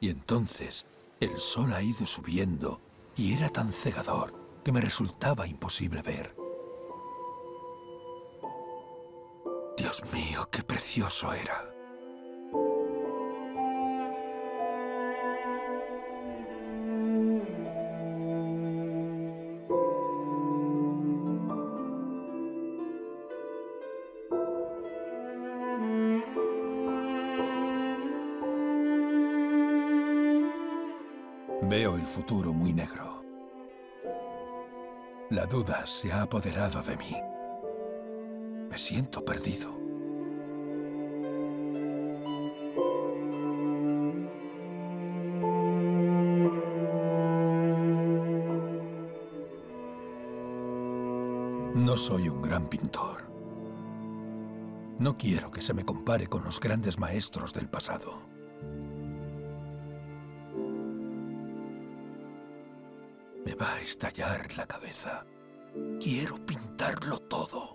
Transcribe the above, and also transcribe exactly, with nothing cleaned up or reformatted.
Y entonces el sol ha ido subiendo y era tan cegador que me resultaba imposible ver. Dios mío, qué precioso era. Veo el futuro muy negro. La duda se ha apoderado de mí. Me siento perdido. No soy un gran pintor. No quiero que se me compare con los grandes maestros del pasado. Me va a estallar la cabeza. Quiero pintarlo todo.